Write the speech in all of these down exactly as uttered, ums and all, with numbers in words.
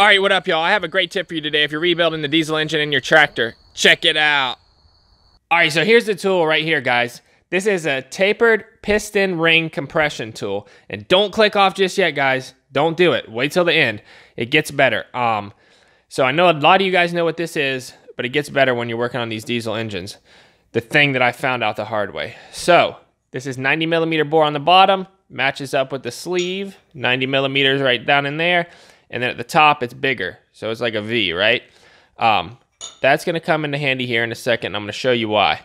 All right, what up, y'all? I have a great tip for you today if you're rebuilding the diesel engine in your tractor. Check it out. All right, so here's the tool right here, guys. This is a tapered piston ring compression tool. And don't click off just yet, guys. Don't do it. Wait till the end. It gets better. Um, so I know a lot of you guys know what this is, but it gets better when you're working on these diesel engines. The thing that I found out the hard way. So this is ninety millimeter bore on the bottom, matches up with the sleeve, ninety millimeters right down in there. And then at the top, it's bigger. So it's like a V, right? Um, that's going to come into handy here in a second. I'm going to show you why.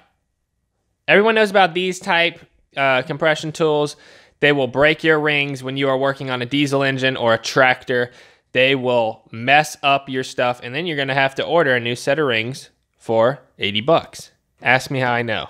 Everyone knows about these type uh, compression tools. They will break your rings when you are working on a diesel engine or a tractor. They will mess up your stuff. And then you're going to have to order a new set of rings for eighty bucks. Ask me how I know.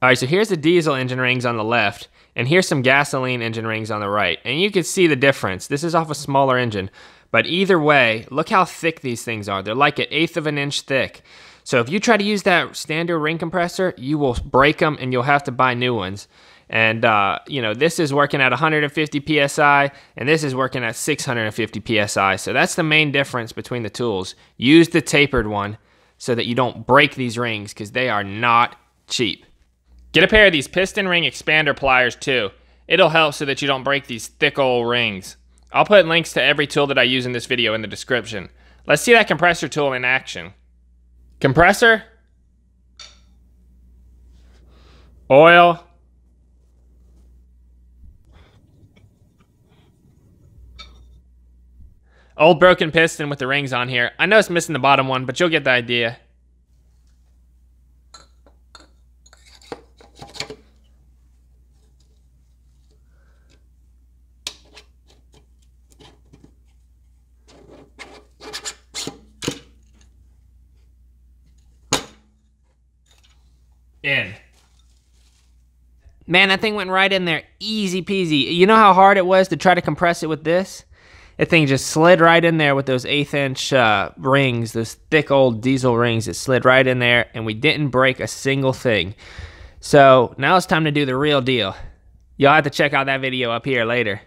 All right, so here's the diesel engine rings on the left. And here's some gasoline engine rings on the right. And you can see the difference. This is off a smaller engine. But either way, look how thick these things are. They're like an eighth of an inch thick. So if you try to use that standard ring compressor, you will break them and you'll have to buy new ones. And uh, you know, this is working at one hundred fifty P S I and this is working at six hundred fifty P S I. So that's the main difference between the tools. Use the tapered one so that you don't break these rings because they are not cheap. Get a pair of these piston ring expander pliers too. It'll help so that you don't break these thick old rings. I'll put links to every tool that I use in this video in the description. Let's see that compressor tool in action. Compressor, oil, old broken piston with the rings on here. I know it's missing the bottom one, but you'll get the idea. In. Man, that thing went right in there. Easy peasy. You know how hard it was to try to compress it with this? That thing just slid right in there with those eighth inch uh, rings, those thick old diesel rings. It slid right in there and we didn't break a single thing. So now it's time to do the real deal. Y'all have to check out that video up here later.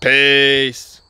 Peace.